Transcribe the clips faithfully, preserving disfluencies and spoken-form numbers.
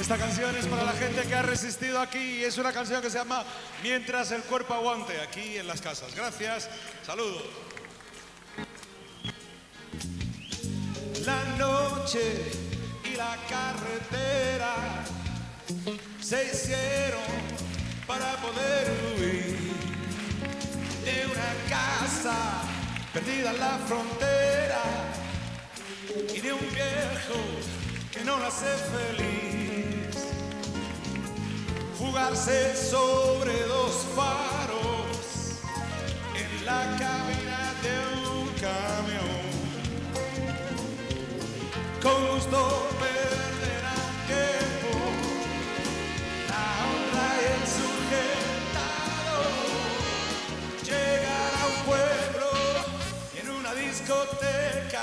Esta canción es para la gente que ha resistido aquí. Es una canción que se llama Mientras el cuerpo aguante, aquí en las casas. Gracias, saludos. La noche y la carretera se hicieron para poder huir. En una casa perdida en la frontera y de un viejo que no la hace feliz. Jugarse sobre dos faros en la cabina de un camión. Con gusto perderán tiempo la honra y el sujetado. Llegar a un pueblo y en una discoteca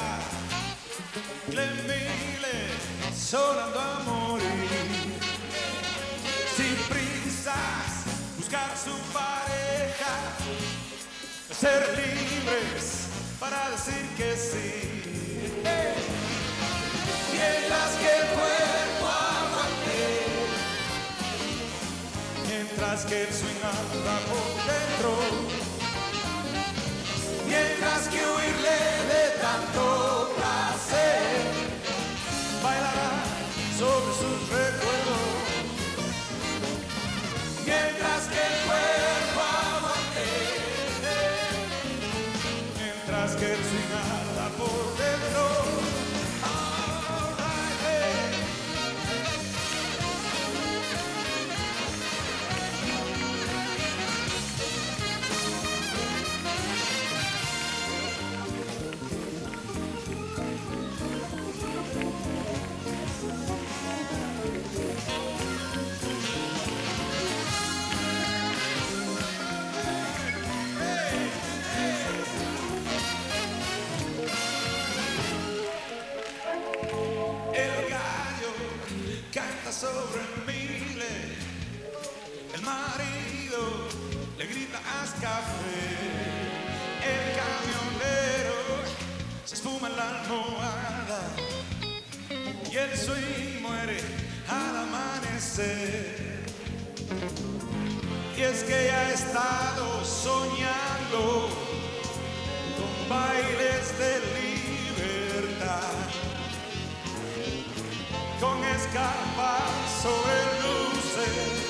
Glen Miller sonando a morir. Buscar su pareja, ser libres para decir que sí. Mientras que el cuerpo aguante, mientras que el swing anda por dentro, mientras que huirle de tanto placer, bailará sobre sus recuerdos. Mientras que el cuerpo aguante, mientras que el swing anda por dentro. All right, hey. Sobre miles, el marido le grita haz café, el camionero se espuma en la almohada y el swing muere al amanecer. Y es que ya he estado soñando con bailes de libertad, con escapar sobre luces,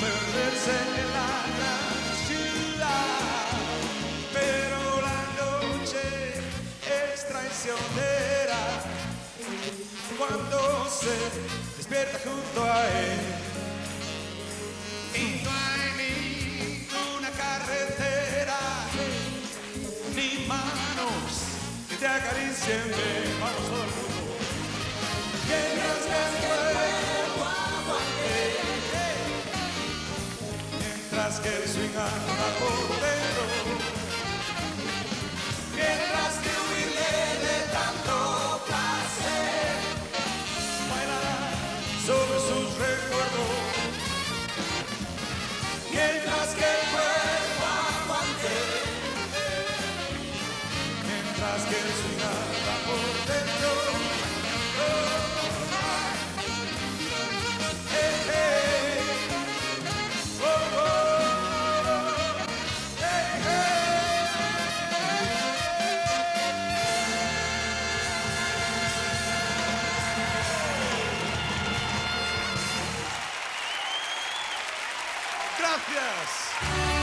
perderse en la gran ciudad. Pero la noche es traicionera cuando se despierta junto a él. Y no hay ninguna carretera ni manos que te acaricien de manos todo el mundo. Mientras que el cuerpo aguante, mientras que el swing anda por dentro, mientras que huirle de tanto placer, bailará sobre sus recuerdos. Mientras que el cuerpo aguante, mientras que el swing anda por dentro. Gracias.